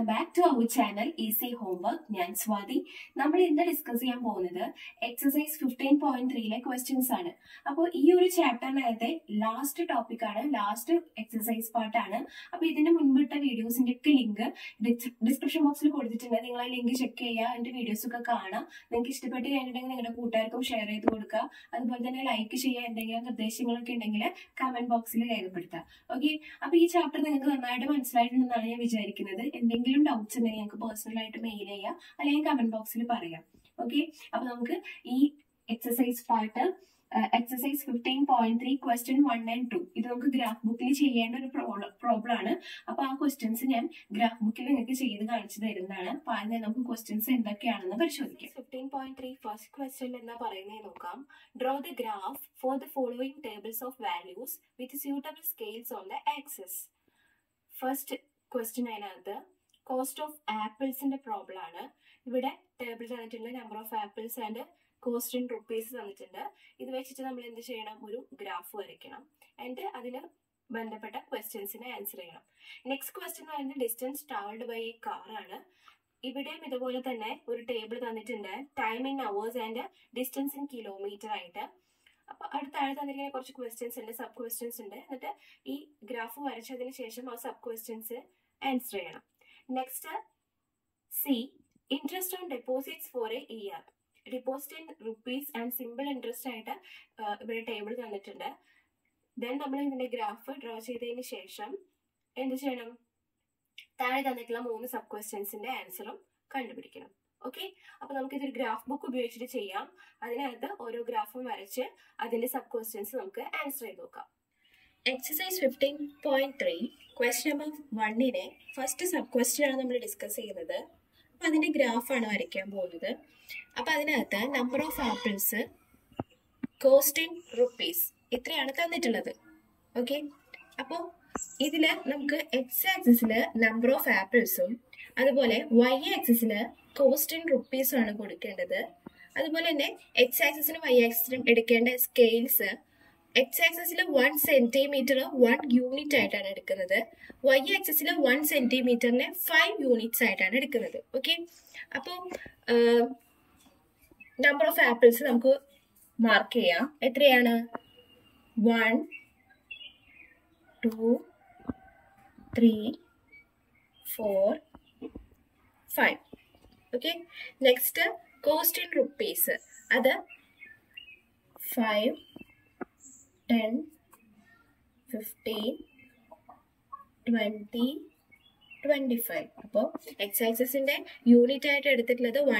Welcome back to our channel Easy Homework. Njan Swathi. We will discuss Exercise 15.3 questions. Now, this chapter is the last topic, last exercise part. Now, this videos in the link in the description box. You can check the link and the videos. You can share it with your friends. You can like it in the comment box. Okay, now this chapter is the slide. Ending doubts in the personal item area, a comment box in the paria. Okay, E exercise part, exercise 15.3 question 1 and 2. This is a graph book and problem. Upon questions in graph book and the questions in the canon. 15.3 first question in the Paranenokam. Draw the graph for the following tables of values with suitable scales on the axis. First question is cost of apples in the problem. Here table number of apples and cost in rupees. This is a graph. And the questions answer. Next question is the distance traveled by a car. Here is a table time in hours and distance in kilometer. Now, questions and sub questions. This graph is a sub questions. Answer. Next, C. Interest on deposits for a year. Deposit in rupees and simple interest at a table. Then, the graph draw the sub questions in the answer. Okay, now we will graph book. We will do graph and the sub questions. Answer. Exercise 15.3 question number 1 in a first sub question we will discuss another. Then graph and the number of apples cost in rupees. This is okay. Now we x-axis number of apples. That's y-axis cost in rupees. That's x-axis and y-axis scales. X-axis 1 centimeter 1 unit y-axis 1 centimeter 5 units okay number of apples namku mark cheya 1 2 3 4 5 okay next cost in rupees ada 5 10, 15, 20, 25. So, x-axis in the unit height 1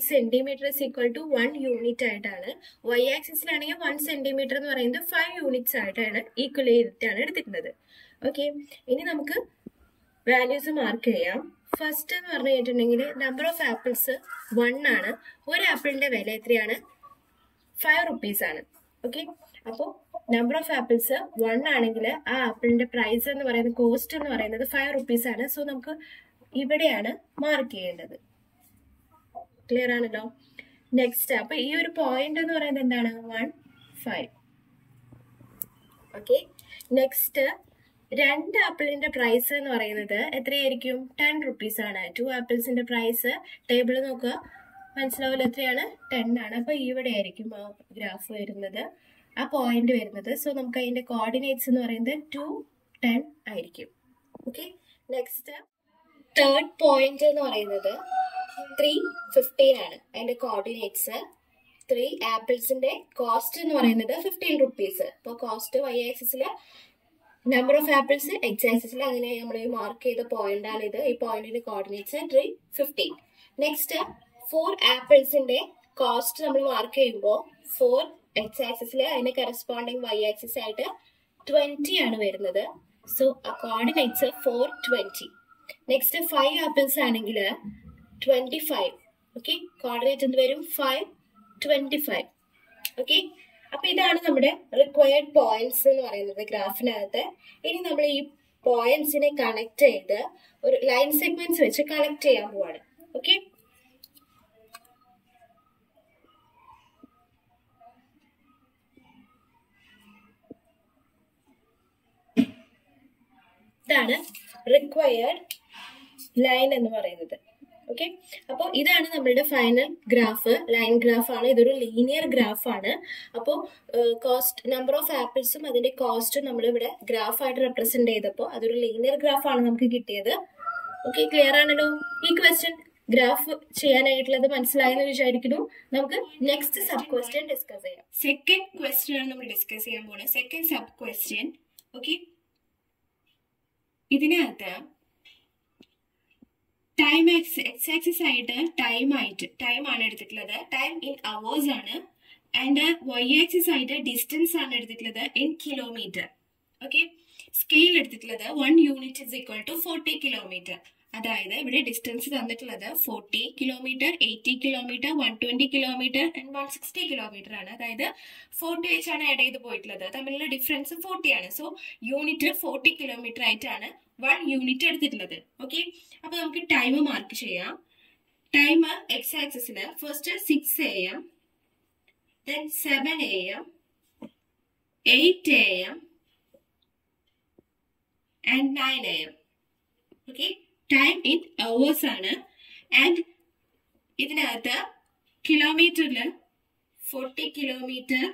centimeter is equal to 1 unit height. Y-axis 1 centimeter is 5 units height equal to okay. Now, we values mark here. First, number of apples 1. 1 apple is 5 rupees. Okay. So, number of apples 1 apple price and cost 5 rupees so namku ibade aanu mark cheyendathu clear aanallo next appo ee oru point ennu parayunnathu endana 1 5 okay next two apple inde price ennu parayunnathu etra irikkum 10 rupees aanu two apples inde price table nokka manasilavula etra aanu 10 aanu appo ibade irikkum graph varunathu a point so we have the coordinates 2 10 okay next third point 3 15 and the coordinates 3 apples in the cost 15 rupees so cost y axis number of apples x axis we mark the point this point in the coordinates 3 15 next 4 apples in the cost we mark 4 x-axis and corresponding y-axis 20 so coordinates are 4 20 next 5 apples 25 okay coordinate 5 25 okay so this is required points the graph points connect line segments connect okay required line ennu parayunnathu. Okay, appo idana nammude final graph, line graph aanu, idoru linear graph aanu. Appo cost, number of apples um adinte cost nammal ivide graph aayittu represent cheyidappo adoru linear graph aanu namukku kittiyathu. Okay, clear aanallo ee question graph cheyanayittulladu manasilayenu vicharikkunu. Namukku next sub question discuss cheyam. Second question aanu nammal discuss cheyan pone. Second sub question. Okay, idinatha time x-axis ആയിട്ട് time ആണ് എടുത്തിട്ടുള്ളത്. Time in hours ആണ്. And y-axis ആയിട്ട് distance ആണ് എടുത്തിട്ടുള്ളത് in kilometer. Okay, scale എടുത്തിട്ടുള്ളത് 1 unit is equal to 40 kilometer. അതായത് ഇവിടെ ഡിസ്റ്റൻസ് തന്നിട്ടുള്ളത് 40 kilometre, 80 kilometre, 120 kilometre and 160 kilometre ആണ്. അതായത് 40 വെച്ചാണ് ആഡ് ചെയ്ത് പോയിട്ടുള്ളത്. തമ്മിലുള്ള ഡിഫറൻസ് 40 ആണ്. സോ യൂണിറ്റ് 40 കിലോമീറ്റർ ആയിട്ടാണ് 1 യൂണിറ്റ് എടുത്തിട്ടുള്ളത്. ഓക്കെ, അപ്പൊ നമുക്ക് ടൈം മാർക്ക് ചെയ്യാം. ടൈം എക്സ് ആക്സിസിൽ first 6 AM, then 7 AM, 8 AM and 9 AM. Okay, time in hours ആണ്. ആൻഡ് ഇതിനകത്ത് കിലോമീറ്ററിൽ 40 കിലോമീറ്റർ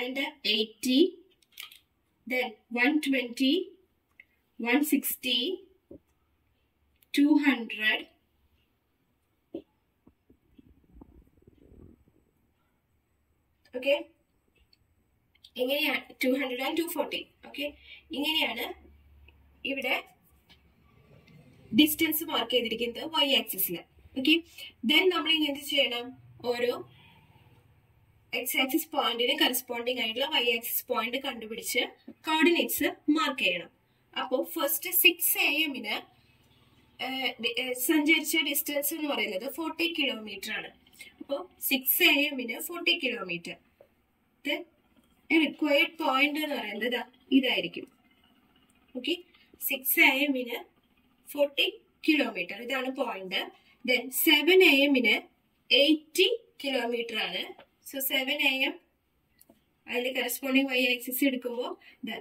ആൻഡ് 80, ദെൻ 120, 160, 200, 200 ആൻഡ് 240. ഓക്കെ, ഇങ്ങനെയാണ് ഇവിടെ ഡിസ്റ്റൻസ് മാർക്ക് ചെയ്തിരിക്കുന്നത് വൈ ആക്സിസില്. ഓക്കെ, ദെൻ നമ്മൾ ഇനി എന്ത് ചെയ്യണം? ഓരോ എക്സ് ആക്സിസ് പോയിന്റിന് കറസ്പോണ്ടിങ് ആയിട്ടുള്ള വൈ ആക്സിസ് പോയിന്റ് കണ്ടുപിടിച്ച് കോർഡിനേറ്റ്സ് മാർക്ക് ചെയ്യണം. അപ്പോൾ ഫസ്റ്റ് 6 AM-ന് സഞ്ചരിച്ച ഡിസ്റ്റൻസ് എന്ന് പറയുന്നത് 40 കിലോമീറ്റർ ആണ്. അപ്പോൾ 6 AM-ന് 40 കിലോമീറ്റർ. ദെൻ റിക്വയർഡ് പോയിന്റ് എന്ന് പറയുന്നത് ഇതായിരിക്കും. ഓക്കെ, 6 AM-ന് 40 കിലോമീറ്റർ ഇതാണ് പോയിന്റ്. ദെൻ 7 AM-ന് 80 കിലോമീറ്റർ ആണ്. സോ 7 AM അതിൽ കറസ്പോണ്ടിങ് വൈ ആക്സിസ് എടുക്കുമ്പോൾ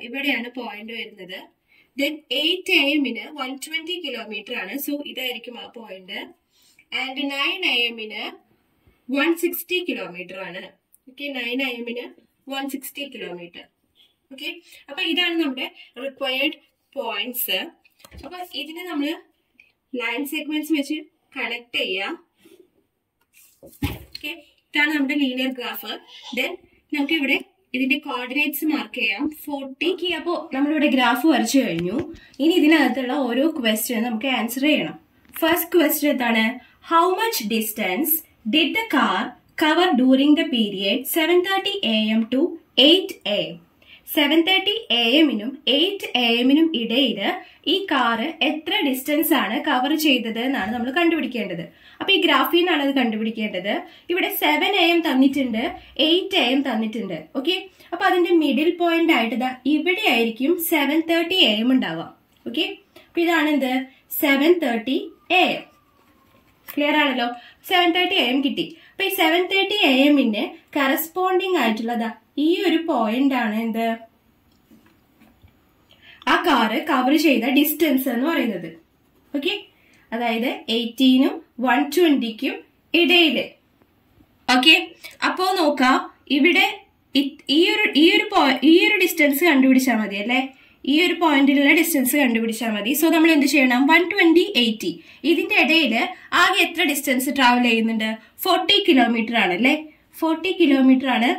ഇവിടെയാണ് പോയിന്റ് വരുന്നത്. ദെൻ 8 AM-ന് 120 കിലോമീറ്റർ ആണ്. സോ ഇതായിരിക്കും ആ പോയിന്റ്. ആൻഡ് 9 AM-ന് 160 കിലോമീറ്റർ ആണ്. ഓക്കെ, 9 AM-ന് 160 കിലോമീറ്റർ. ഓക്കെ, അപ്പൊ ഇതാണ് നമ്മുടെ റിക്വയർഡ് പോയിന്റ്സ്. അപ്പൊ ഇതിനെ നമ്മള് ലൈൻ സെഗ്മെന്റ്സ് വെച്ച് കണക്ട് ചെയ്യാം. ഓക്കെ, ഇതാണ് നമ്മുടെ ലീനിയർ ഗ്രാഫ്. ദെൻ നമുക്ക് ഇവിടെ ഇതിന്റെ കോർഡിനേറ്റ്സ് മാർക്ക് ചെയ്യാം. 40. അപ്പോ നമ്മളിവിടെ ഗ്രാഫ് വരച്ചു കഴിഞ്ഞു. ഇനി ഇതിനകത്തുള്ള ഓരോ ക്വസ്റ്റ്യൻ നമുക്ക് ആൻസർ ചെയ്യണം. ഫസ്റ്റ് ക്വസ്റ്റ്യൻ എന്താണ്? How much distance did the car cover during the period 7:30 AM to 8 AM? 7:30 AM-നും 8 AM-നും ഇടയിൽ ഈ കാറ് എത്ര ഡിസ്റ്റൻസ് ആണ് കവർ ചെയ്തത് എന്നാണ് നമ്മൾ കണ്ടുപിടിക്കേണ്ടത്. അപ്പൊ ഈ ഗ്രാഫിൽ നിന്നാണ് അത് കണ്ടുപിടിക്കേണ്ടത്. ഇവിടെ 7 AM തന്നിട്ടുണ്ട്, 8 AM തന്നിട്ടുണ്ട്. ഓക്കെ, അപ്പൊ അതിന്റെ മിഡിൽ പോയിന്റ് ആയിട്ട് ഇവിടെ ആയിരിക്കും 7:30 AM ഉണ്ടാവാം. ഓക്കെ, അപ്പൊ ഇതാണ് എന്ത്? 7:30 AM. ക്ലിയർ ആണല്ലോ? 7:30 AM കിട്ടി. അപ്പൊ ഈ 7:30 AM-ന് കറസ്പോണ്ടിങ് ആയിട്ടുള്ളതാ ഈ ഒരു പോയിന്റ് ആണ് എന്ത്? ആ കാറ് കവർ ചെയ്ത ഡിസ്റ്റൻസ് എന്ന് പറയുന്നത്. ഓക്കെ, അതായത് 18-നും 120-ക്കും ഇടയില്. ഓക്കെ, അപ്പോ നോക്കാം ഇവിടെ ഈ ഒരു ഡിസ്റ്റൻസ് കണ്ടുപിടിച്ചാൽ മതി അല്ലെ? ഈ ഒരു പോയിന്റിലുള്ള ഡിസ്റ്റൻസ് കണ്ടുപിടിച്ചാൽ മതി. സോ നമ്മൾ എന്ത് ചെയ്യണം? 120, 80 ഇതിന്റെ ഇടയിൽ ആകെ എത്ര ഡിസ്റ്റൻസ് ട്രാവൽ ചെയ്യുന്നുണ്ട്? 40 കിലോമീറ്റർ ആണ് അല്ലെ? 40 കിലോമീറ്റർ ആണ്.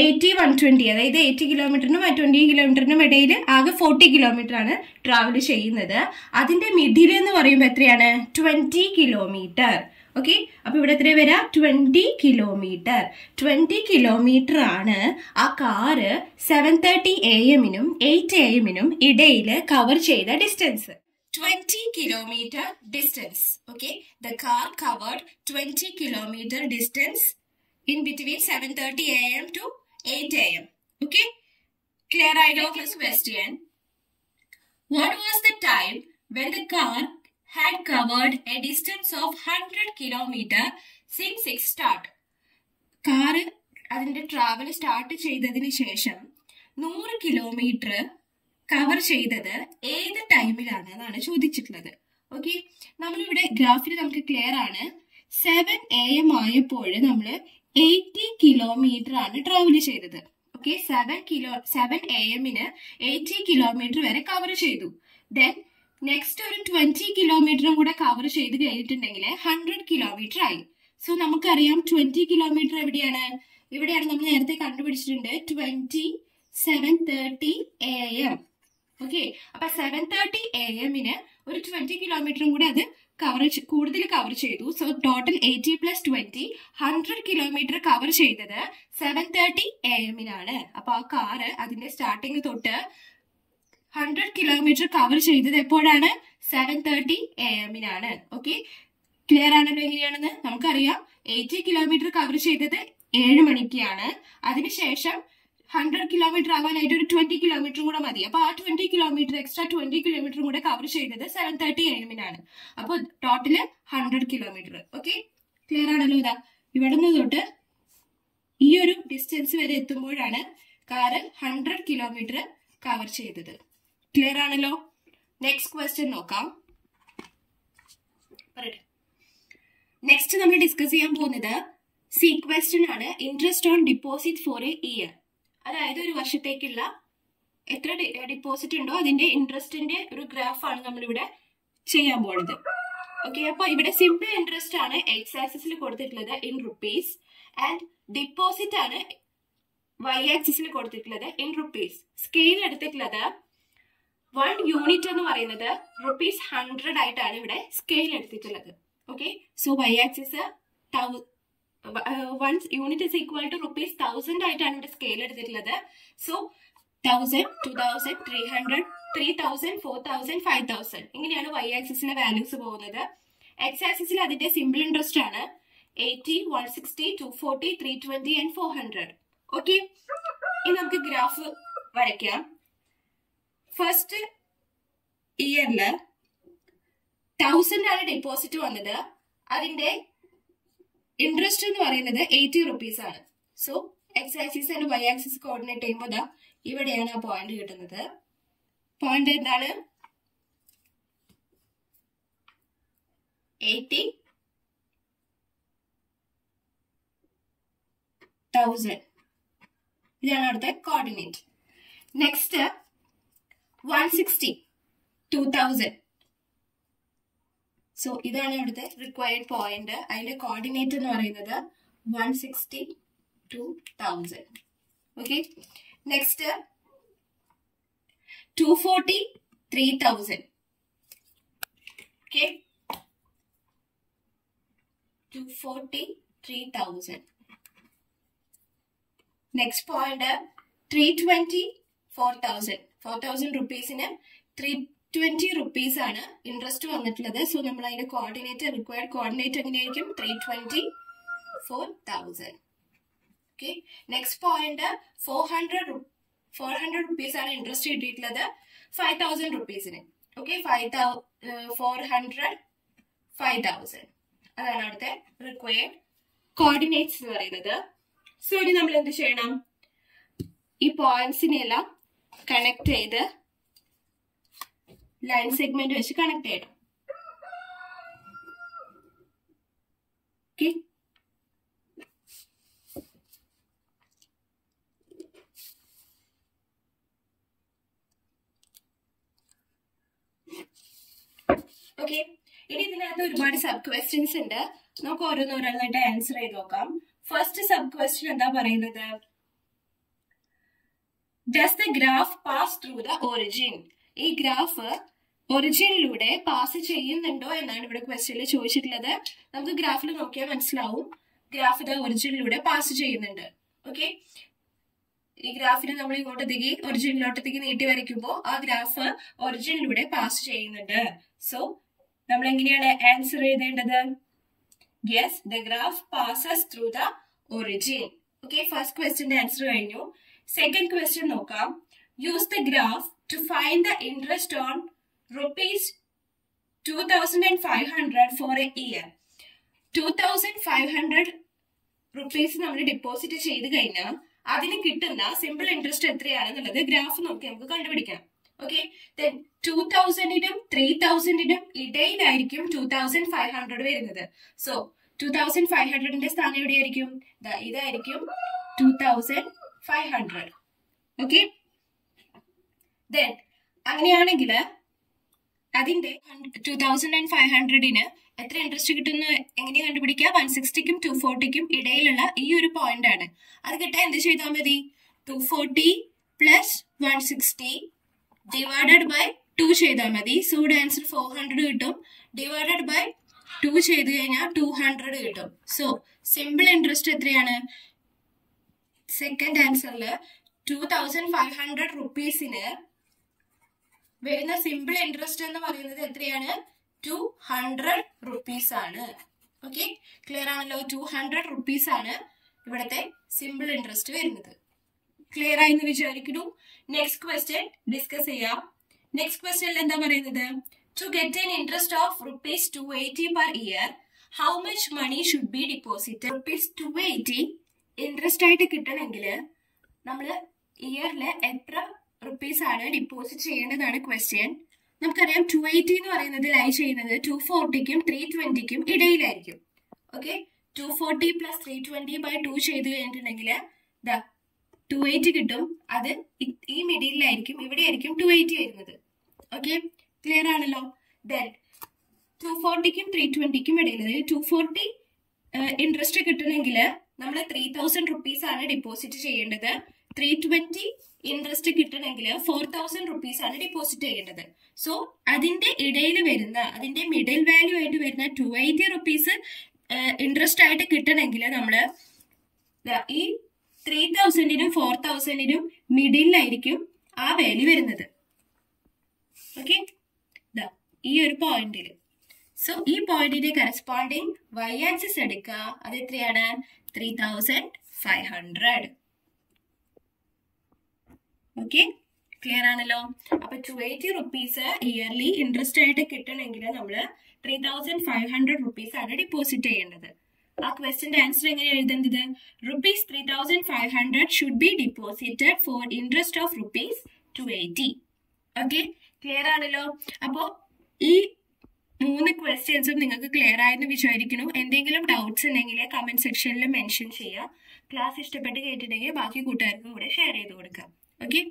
80, 120 അതായത് 80 കിലോമീറ്ററിനും 120 കിലോമീറ്ററിനും ഇടയിൽ ആകെ 40 കിലോമീറ്റർ ആണ് ട്രാവൽ ചെയ്യുന്നത്. അതിന്റെ മിഡിൽ എന്ന് പറയുമ്പോൾ എത്രയാണ്? 20 കിലോമീറ്റർ. ഓക്കെ, അപ്പൊ ഇവിടെ എത്ര വരാം? 20 കിലോമീറ്റർ. 20 കിലോമീറ്റർ ആണ് ആ കാറ് 7:30 AM-നും 8 AM-നും ഇടയിൽ കവർ ചെയ്ത distance. 20 kilometre distance. Okay, the car covered 20 kilometre distance in between 7:30 AM to 8 AM. Okay, clear idea of this question. What was the time when the car had covered a distance of 100 kilometer since its start? Car adinte travel start cheyadadinu shesham 100 kilometer cover cheyadadu edu time il aanu ennaanu chodichittulladu. Okay, now we have graph clear 7 AM ayapol 80 kilometer travel. Okay, 7 AM in 80 kilometer cover. Then next 20 kilometer cover 100 kilometer. So we have 20 kilometer we have 7:30 AM. Okay, so 7:30 AM in 20 kilometer coverage cover. So total 80 plus 20, 100 kilometer cover 7:30 AM in car starting 100 kilometer cover 7:30 AM in. Okay, clear another 80 kilometer cover 7 manikana. Adinisham 100 kilometer avan 20 kilometer kuda madhi. Appo 20 kilometer extra 20 kilometer kuda cover cheyidathu 7:30 AM inana. Appo total 100 kilometer. Okay, clear aanallo idha ivadannu thottu ee oru distance vare ettumbolana car 100 kilometer cover cheyidathu. Clear aanallo. Next question nokka. Next nammal discuss cheyan povunathu C question aanu interest on deposit for a year. That is the take illa deposit indo adinte interest inde oru graph aanu nammal ivide cheyan povunnathu. Okay, appo ivide simple interest aanu x axis il koduthittullada in rupees and deposit aanu y axis il koduthittullada in rupees. Scale eduthittulada 1 unit ennu parayunnathu rupees 100 aayittaan ivide scale eduthittulladu. Okay, so y axis 1 unit is equal to rupees 1000 item scale eduthittullathu. So 1000 2000 300 3000 4000 5000 inganeyanu y axis ine values povunnathu. X axis il adinte simple interest aanu 80 160 240 320 and 400. Okay, ini namukku graph varakkam. First year la 1000 aanu deposit vannathu adinte interest is 80 rupees. So, x axis and y axis coordinate time is the point. Point is 80,000. This is the coordinate. Next, 160, 2000. So, this is the required point. I will coordinate 160 to 1000. Okay. Next, 240, 3000. Okay. 240, 3000. Next point, 320, 4000. 4000 rupees in 320 rupees are interest on that. So, we will coordinator required coordinator 320, 4000. Okay. Next point 400 rupees are interest in 5000 rupees in. Okay, 400, 5000. That is required coordinates. So, we will share these points connect either line segment is connected. Okay. Okay. Now, sub questions in there. No answer. First sub question is, does the graph pass through the origin? This graph origin pass cheyyunnando ennanu ivide question il choichittulladu. Namukku graph il nokkiya manasilavum graph the origin pass cheyyunnundu. Okay, ee graph ne nammal ingotte thigi origin lotte thigi neeti varikkumbo aa graph origin pass cheyyunnundu. So nammal engineyana answer edeyendathu? Yes, the graph passes through the origin. Okay, first question answer kayinju. Second question nokka. Use the graph to find the interest on rupees 2500 for a year. 2500 rupees nammal deposit cheyidu kaiyna adine kittunna simple interest ethrayanu nalladhu graph nokki namukku kandupidikka. Okay, then 2000 idum 3000 idum idayilirikkum 2500 varunathu. So 2500 inde sthanam evide irikkum? Da idayirikkum 2500. Okay, then anganeyanengil adinte 2500 ine എത്ര interest കിട്ടുന്ന എങ്ങനെ കണ്ടുപിടിക്കുക? 160 ക്കും 240 ക്കും ഇടയിലുള്ള ഈ ഒരു point ആണ്. അത് കിട്ടാൻ എന്ത് ചെയ്താൽ മതി? 240 പ്ലസ് 160 ഡിവൈഡഡ് ബൈ 2 ചെയ്താൽ മതി. സോ ആൻസർ 400 കിട്ടും. ഡിവൈഡഡ് ബൈ 2 ചെയ്തു കഴിഞ്ഞാൽ 200 കിട്ടും. സോ സിമ്പിൾ ഇൻട്രസ്റ്റ് എത്രയാണ്? സെക്കൻഡ് ആൻസറിൽ 2500 റുപ്പീസിന് വരുന്ന സിമ്പിൾ ഇൻട്രസ്റ്റ് എന്ന് പറയുന്നത് എത്രയാണ്? 200 rupees ആണ്. ഓക്കെ, ക്ലിയർ ആണല്ലോ? 200 rupees ആണ് ഇവിടുത്തെ സിമ്പിൾ ഇൻട്രസ്റ്റ് വരുന്നത്. ക്ലിയർ ആയി എന്ന് വിചാരിക്കുന്നു. നെക്സ്റ്റ് ക്വസ്റ്റ്യൻ ഡിസ്കസ് ചെയ്യാം. നെക്സ്റ്റ് ക്വസ്റ്റ്യൻ എന്താ പറയുന്നത്? To get an interest of rupees 280 per year how much money should be deposited? Rupees 280 interest ആയിട്ട് കിട്ടണമെങ്കിൽ നമ്മൾ ഇയറിൽ എത്ര റുപ്പീസ് ആണ് ഡിപ്പോസിറ്റ് ചെയ്യേണ്ടതാണ് ക്വസ്റ്റ്യൻ. നമുക്കറിയാം 280 എന്ന് പറയുന്നത് ലൈ ചെയ്യുന്നത് 240 ക്കും 320 ക്കും ഇടയിലായിരിക്കും. ഓക്കെ, 240 പ്ലസ് 320 ബൈ 2 ചെയ്ത് കഴിഞ്ഞിട്ടുണ്ടെങ്കിൽ 280 കിട്ടും. അത് ഈ മിഡിലായിരിക്കും, ഇവിടെ ആയിരിക്കും 280 വരുന്നത്. ഓക്കെ, ക്ലിയർ ആണല്ലോ? ദെൻ 240 ക്കും 320 ക്കും ഇടയിൽ 240 ഇൻട്രസ്റ്റ് കിട്ടണമെങ്കിൽ നമ്മൾ 3000 റുപ്പീസ് ആണ് ഡിപ്പോസിറ്റ് ചെയ്യേണ്ടത്. 320 ഇൻട്രസ്റ്റ് കിട്ടണമെങ്കിൽ 4000 റുപ്പീസ് ആണ് ഡിപ്പോസിറ്റ് ചെയ്യേണ്ടത്. സോ അതിന്റെ ഇടയിൽ വരുന്ന, അതിന്റെ മിഡിൽ വാല്യൂ ആയിട്ട് വരുന്ന 280 റുപ്പീസ് ഇൻട്രസ്റ്റ് ആയിട്ട് കിട്ടണമെങ്കിൽ നമ്മൾ ഈ 3000നും 4000നും മിഡിലായിരിക്കും ആ വാല്യൂ വരുന്നത്. ഓക്കെ, ഈ ഒരു പോയിന്റിൽ. സോ ഈ പോയിന്റിന്റെ കറസ്പോണ്ടിങ് വൈ ആക്സിസ് എടുക്കുക. അത് എത്രയാണ്? 3500. ഓക്കെ, ക്ലിയർ ആണല്ലോ? അപ്പൊ 280 റുപ്പീസ് ഇയർലി ഇൻട്രസ്റ്റ് ആയിട്ട് കിട്ടണമെങ്കിൽ നമ്മൾ 3500 റുപ്പീസ് ആണ് ഡിപ്പോസിറ്റ് ചെയ്യേണ്ടത്. ആ ക്വസ്റ്റിന്റെ ആൻസർ എങ്ങനെ എഴുതേണ്ടത്? Rupees 3500 should be deposited for interest of rupees 280. Okay, clear ആണല്ലോ? അപ്പോൾ ഈ 3 ക്വസ്റ്റ്യൻസും നിങ്ങൾക്ക് ക്ലിയർ ആയെന്ന് വിചാരിക്കുന്നു. എന്തെങ്കിലും ഡൗട്ട്സ് ഉണ്ടെങ്കിൽ കമന്റ് സെക്ഷനിൽ മെൻഷൻ ചെയ്യുക. ക്ലാസ് ഇഷ്ടപ്പെട്ട് കേട്ടിട്ടുണ്ടെങ്കിൽ ബാക്കി കൂട്ടുകാർക്കും കൂടെ ഷെയർ ചെയ്ത് കൊടുക്കാം. Okay.